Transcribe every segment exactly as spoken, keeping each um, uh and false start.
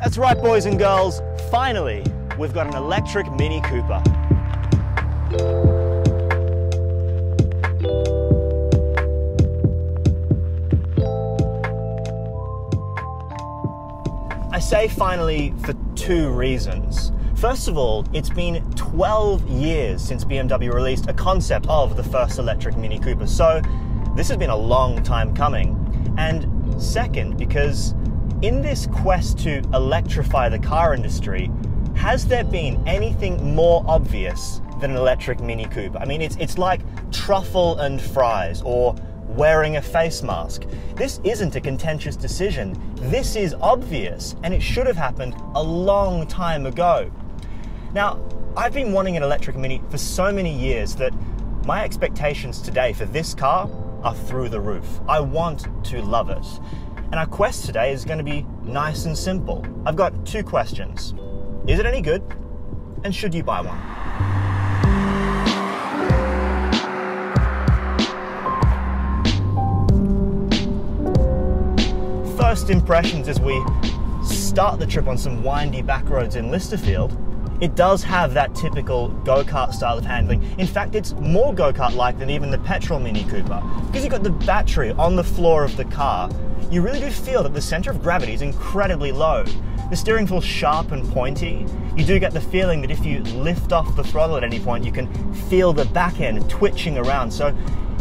That's right, boys and girls, finally, we've got an electric Mini Cooper. I say finally for two reasons. First of all, it's been twelve years since B M W released a concept of the first electric Mini Cooper, so this has been a long time coming. And second, because in this quest to electrify the car industry, has there been anything more obvious than an electric Mini Cooper? I mean, it's, it's like truffle and fries, or wearing a face mask. This isn't a contentious decision. This is obvious, and it should have happened a long time ago. Now, I've been wanting an electric Mini for so many years that my expectations today for this car are through the roof. I want to love it. And our quest today is going to be nice and simple. I've got two questions. Is it any good? And should you buy one? First impressions as we start the trip on some windy back roads in Listerfield, it does have that typical go-kart style of handling. In fact, it's more go-kart-like than even the petrol Mini Cooper. Because you've got the battery on the floor of the car, you really do feel that the center of gravity is incredibly low. The steering feels sharp and pointy. You do get the feeling that if you lift off the throttle at any point, you can feel the back end twitching around. So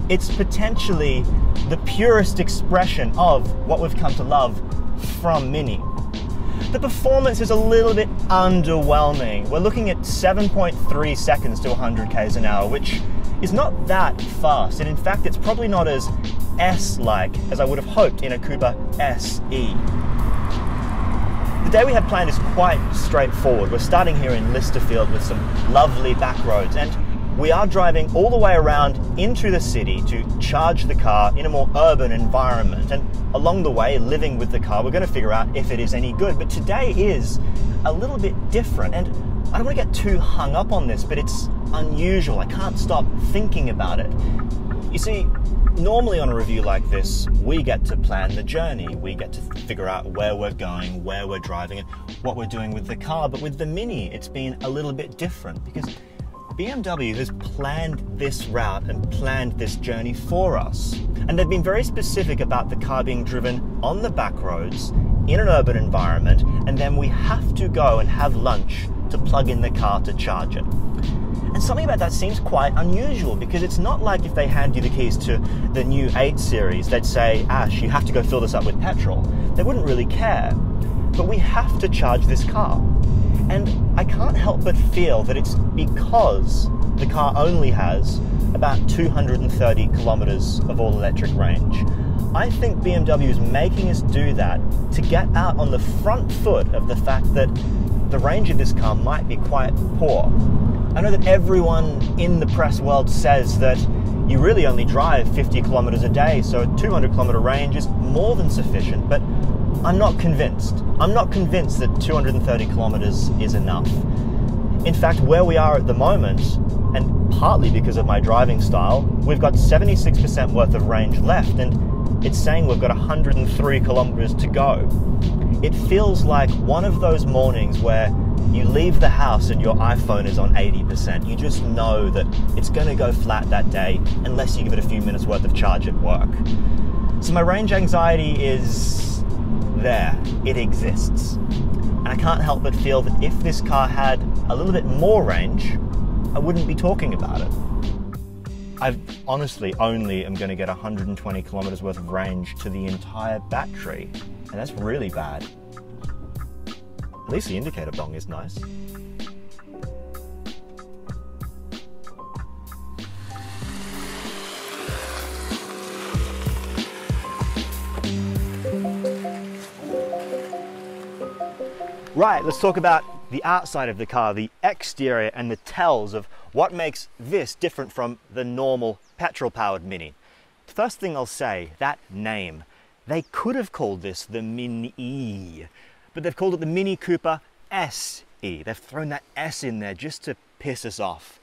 it's potentially the purest expression of what we've come to love from Mini. The performance is a little bit underwhelming. We're looking at seven point three seconds to one hundred k's an hour, which is not that fast. And in fact, it's probably not as S-like as I would have hoped in a Cooper S E. The day we had planned is quite straightforward. We're starting here in Listerfield with some lovely back roads, and we are driving all the way around into the city to charge the car in a more urban environment. And along the way, living with the car, we're going to figure out if it is any good. But today is a little bit different, and I don't want to get too hung up on this, but it's unusual. I can't stop thinking about it. You see, normally on a review like this, we get to plan the journey. We get to figure out where we're going, where we're driving, and what we're doing with the car. But with the Mini, it's been a little bit different because B M W has planned this route and planned this journey for us. And they've been very specific about the car being driven on the back roads in an urban environment, and then we have to go and have lunch to plug in the car to charge it. And something about that seems quite unusual, because it's not like if they hand you the keys to the new eight series, they'd say, Ash, you have to go fill this up with petrol. They wouldn't really care. But we have to charge this car. And I can't help but feel that it's because the car only has about two hundred thirty kilometers of all-electric range. I think B M W is making us do that to get out on the front foot of the fact that the range of this car might be quite poor. I know that everyone in the press world says that you really only drive fifty kilometers a day, so a two hundred kilometer range is more than sufficient, but I'm not convinced. I'm not convinced that two hundred thirty kilometers is enough. In fact, where we are at the moment, and partly because of my driving style, we've got seventy-six percent worth of range left, and it's saying we've got one hundred three kilometers to go. It feels like one of those mornings where you leave the house and your iPhone is on eighty percent. You just know that it's going to go flat that day unless you give it a few minutes worth of charge at work. So my range anxiety is there. It exists. And I can't help but feel that if this car had a little bit more range, I wouldn't be talking about it. I honestly only am going to get one hundred twenty kilometers worth of range to the entire battery, and that's really bad. At least the indicator bong is nice. Right, let's talk about the outside of the car, the exterior and the tells of what makes this different from the normal petrol-powered Mini. First thing I'll say, that name. They could have called this the Mini, but they've called it the Mini Cooper S E. E. They've thrown that S in there just to piss us off.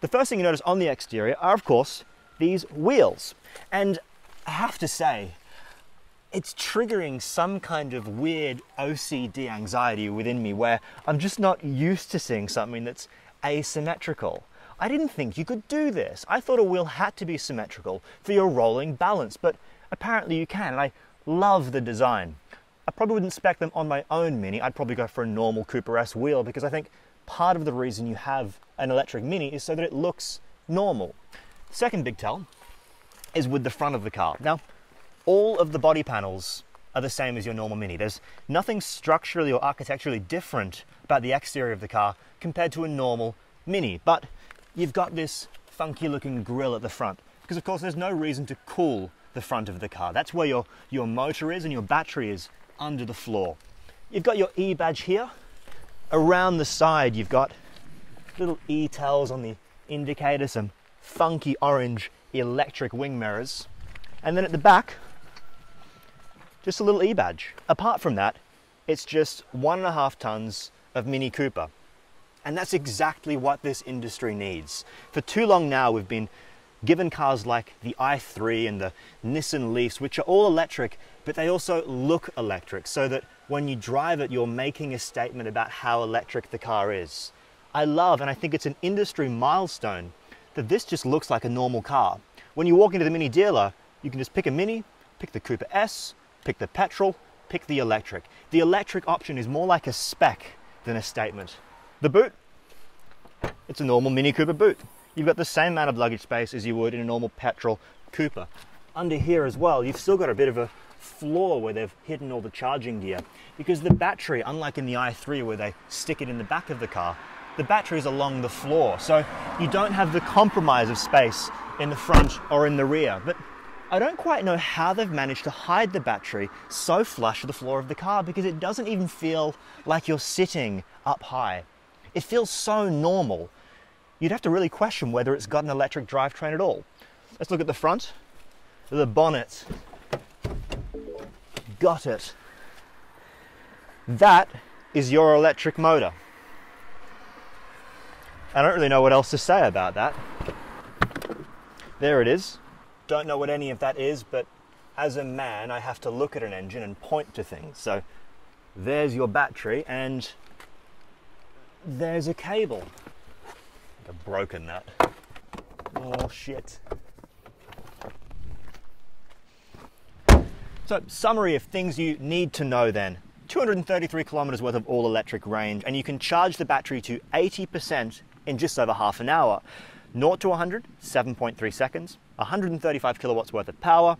The first thing you notice on the exterior are, of course, these wheels. And I have to say, it's triggering some kind of weird O C D anxiety within me where I'm just not used to seeing something that's asymmetrical. I didn't think you could do this. I thought a wheel had to be symmetrical for your rolling balance, but apparently you can, and I love the design. I probably wouldn't spec them on my own Mini. I'd probably go for a normal Cooper S wheel, because I think part of the reason you have an electric Mini is so that it looks normal. Second big tell is with the front of the car. Now, all of the body panels are the same as your normal Mini. There's nothing structurally or architecturally different about the exterior of the car compared to a normal Mini, but you've got this funky looking grille at the front, because of course there's no reason to cool the front of the car. That's where your, your motor is and your battery is, under the floor. You've got your E badge here. Around the side, you've got little E tails on the indicator, some funky orange electric wing mirrors. And then at the back, just a little E badge. Apart from that, it's just one and a half tons of Mini Cooper. And that's exactly what this industry needs. For too long now, we've been given cars like the i three and the Nissan Leafs, which are all electric, but they also look electric, so that when you drive it, you're making a statement about how electric the car is. I love, and I think it's an industry milestone, that this just looks like a normal car. When you walk into the Mini dealer, you can just pick a Mini, pick the Cooper S, pick the petrol, pick the electric. The electric option is more like a spec than a statement. The boot, it's a normal Mini Cooper boot. You've got the same amount of luggage space as you would in a normal petrol Cooper. Under here as well, you've still got a bit of a floor where they've hidden all the charging gear, because the battery, unlike in the i three where they stick it in the back of the car, the battery is along the floor, so you don't have the compromise of space in the front or in the rear. But I don't quite know how they've managed to hide the battery so flush to the floor of the car, because it doesn't even feel like you're sitting up high. It feels so normal. You'd have to really question whether it's got an electric drivetrain at all. Let's look at the front. The bonnet. Got it. That is your electric motor. I don't really know what else to say about that. There it is. Don't know what any of that is, but as a man, I have to look at an engine and point to things. So there's your battery, and there's a cable. A broken nut. Oh shit. So, summary of things you need to know then. two hundred thirty-three kilometers worth of all electric range, and you can charge the battery to eighty percent in just over half an hour. zero to one hundred, seven point three seconds, one hundred thirty-five kilowatts worth of power,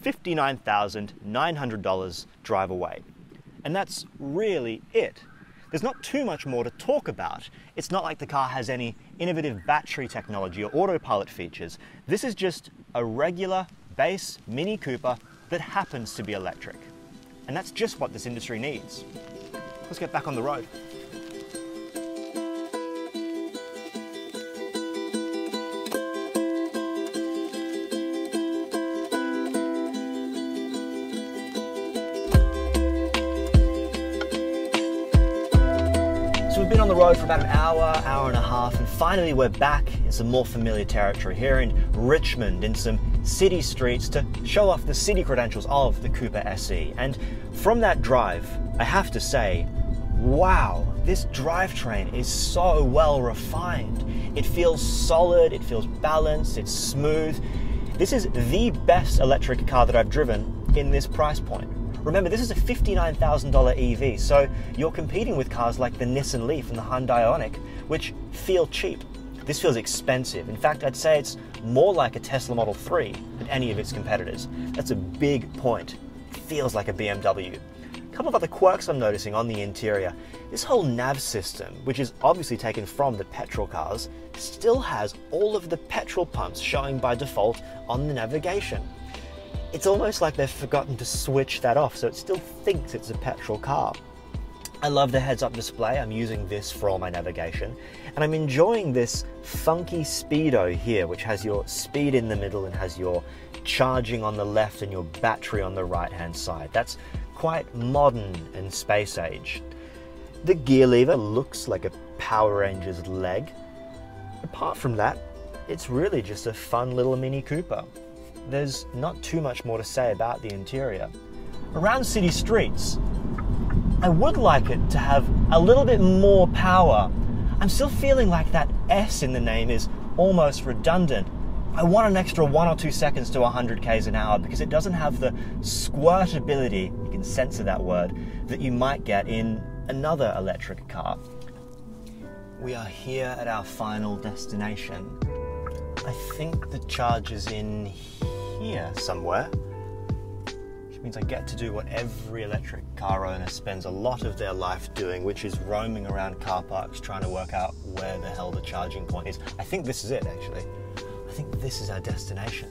fifty-nine thousand nine hundred dollars drive away. And that's really it. There's not too much more to talk about. It's not like the car has any innovative battery technology or autopilot features. This is just a regular base Mini Cooper that happens to be electric. And that's just what this industry needs. Let's get back on the road. We've been on the road for about an hour, hour and a half, and finally we're back in some more familiar territory here in Richmond, in some city streets, to show off the city credentials of the Cooper S E. And from that drive, I have to say, wow, this drivetrain is so well refined. It feels solid, it feels balanced, it's smooth. This is the best electric car that I've driven in this price point. Remember, this is a fifty-nine thousand dollar E V, so you're competing with cars like the Nissan Leaf and the Hyundai Ioniq, which feel cheap. This feels expensive. In fact, I'd say it's more like a Tesla Model three than any of its competitors. That's a big point. It feels like a B M W. A couple of other quirks I'm noticing on the interior. This whole nav system, which is obviously taken from the petrol cars, still has all of the petrol pumps showing by default on the navigation. It's almost like they've forgotten to switch that off, so it still thinks it's a petrol car. I love the heads-up display. I'm using this for all my navigation, and I'm enjoying this funky speedo here, which has your speed in the middle and has your charging on the left and your battery on the right-hand side. That's quite modern and space age. The gear lever looks like a Power Rangers leg. Apart from that, it's really just a fun little Mini Cooper. There's not too much more to say about the interior. Around city streets, I would like it to have a little bit more power. I'm still feeling like that S in the name is almost redundant. I want an extra one or two seconds to one hundred k's an hour because it doesn't have the squirtability, you can censor that word, that you might get in another electric car. We are here at our final destination. I think the charge is in here somewhere, which means I get to do what every electric car owner spends a lot of their life doing, which is roaming around car parks trying to work out where the hell the charging point is. I think this is it, actually. I think this is our destination.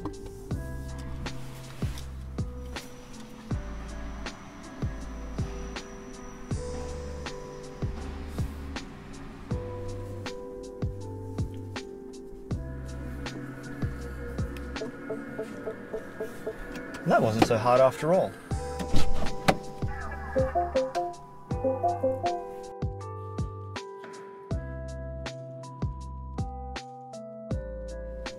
That wasn't so hard after all.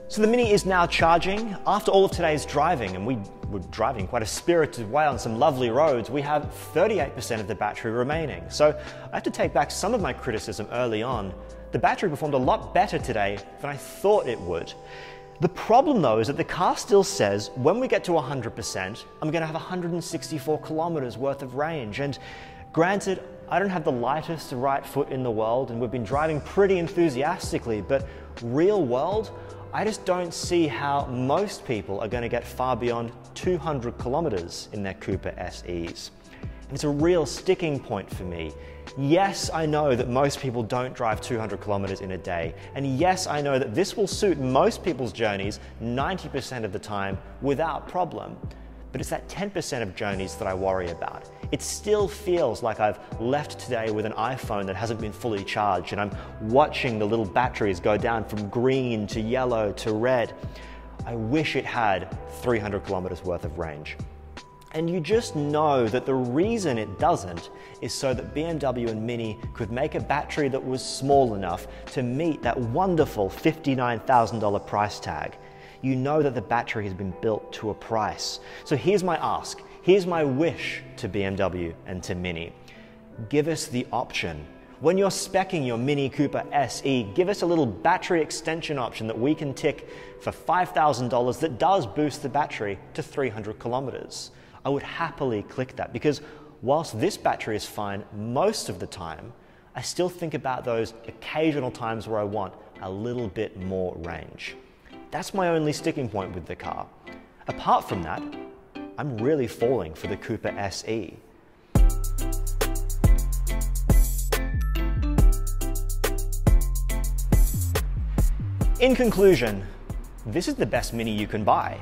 So the Mini is now charging. After all of today's driving, and we were driving quite a spirited way on some lovely roads, we have thirty-eight percent of the battery remaining. So I have to take back some of my criticism early on. The battery performed a lot better today than I thought it would. The problem though is that the car still says when we get to one hundred percent, I'm going to have one hundred sixty-four kilometers worth of range. And granted, I don't have the lightest right foot in the world and we've been driving pretty enthusiastically, but real world, I just don't see how most people are going to get far beyond two hundred kilometers in their Cooper S Es. And it's a real sticking point for me. Yes, I know that most people don't drive two hundred kilometers in a day. And yes, I know that this will suit most people's journeys ninety percent of the time without problem. But it's that ten percent of journeys that I worry about. It still feels like I've left today with an iPhone that hasn't been fully charged and I'm watching the little batteries go down from green to yellow to red. I wish it had three hundred kilometers worth of range. And you just know that the reason it doesn't is so that B M W and Mini could make a battery that was small enough to meet that wonderful fifty-nine thousand dollar price tag. You know that the battery has been built to a price. So here's my ask, here's my wish to B M W and to Mini. Give us the option. When you're speccing your Mini Cooper S E, give us a little battery extension option that we can tick for five thousand dollars that does boost the battery to three hundred kilometers. I would happily click that because whilst this battery is fine most of the time, I still think about those occasional times where I want a little bit more range. That's my only sticking point with the car. Apart from that, I'm really falling for the Cooper S E. In conclusion, this is the best Mini you can buy.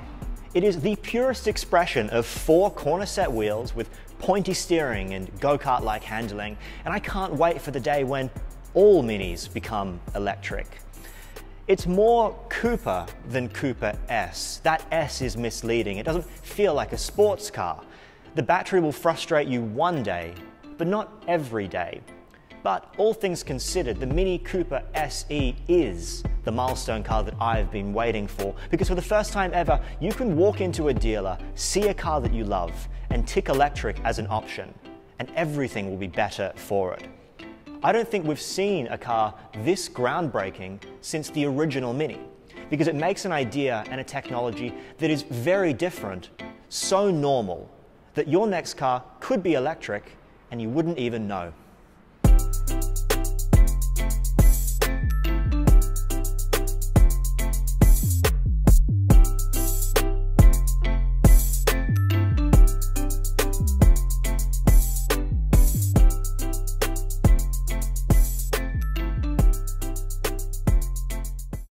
It is the purest expression of four corner set wheels with pointy steering and go-kart-like handling, and I can't wait for the day when all Minis become electric. It's more Cooper than Cooper S. That S is misleading. It doesn't feel like a sports car. The battery will frustrate you one day, but not every day. But all things considered, the Mini Cooper S E is the milestone car that I've been waiting for, because for the first time ever, you can walk into a dealer, see a car that you love, and tick electric as an option, and everything will be better for it. I don't think we've seen a car this groundbreaking since the original Mini, because it makes an idea and a technology that is very different, so normal, that your next car could be electric and you wouldn't even know.